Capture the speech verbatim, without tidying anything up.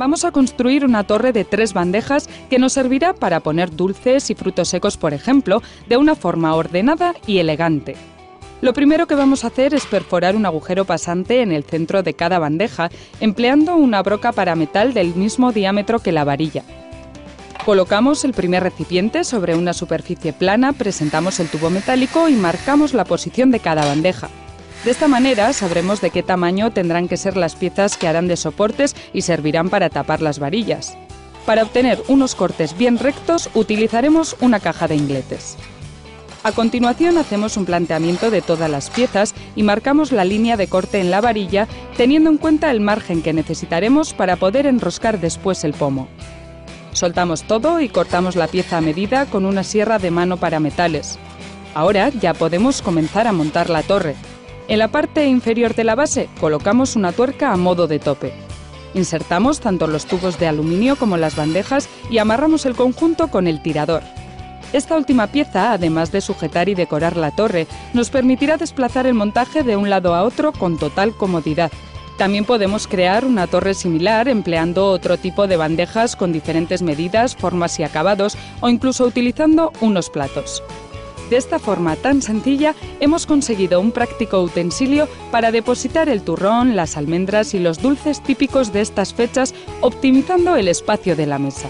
Vamos a construir una torre de tres bandejas que nos servirá para poner dulces y frutos secos, por ejemplo, de una forma ordenada y elegante. Lo primero que vamos a hacer es perforar un agujero pasante en el centro de cada bandeja, empleando una broca para metal del mismo diámetro que la varilla. Colocamos el primer recipiente sobre una superficie plana, presentamos el tubo metálico y marcamos la posición de cada bandeja. De esta manera sabremos de qué tamaño tendrán que ser las piezas que harán de soportes y servirán para tapar las varillas. Para obtener unos cortes bien rectos utilizaremos una caja de ingletes. A continuación hacemos un planteamiento de todas las piezas y marcamos la línea de corte en la varilla, teniendo en cuenta el margen que necesitaremos para poder enroscar después el pomo. Soltamos todo y cortamos la pieza a medida con una sierra de mano para metales. Ahora ya podemos comenzar a montar la torre. En la parte inferior de la base colocamos una tuerca a modo de tope. Insertamos tanto los tubos de aluminio como las bandejas y amarramos el conjunto con el tirador. Esta última pieza, además de sujetar y decorar la torre, nos permitirá desplazar el montaje de un lado a otro con total comodidad. También podemos crear una torre similar empleando otro tipo de bandejas con diferentes medidas, formas y acabados, o incluso utilizando unos platos. De esta forma tan sencilla, hemos conseguido un práctico utensilio para depositar el turrón, las almendras y los dulces típicos de estas fechas, optimizando el espacio de la mesa.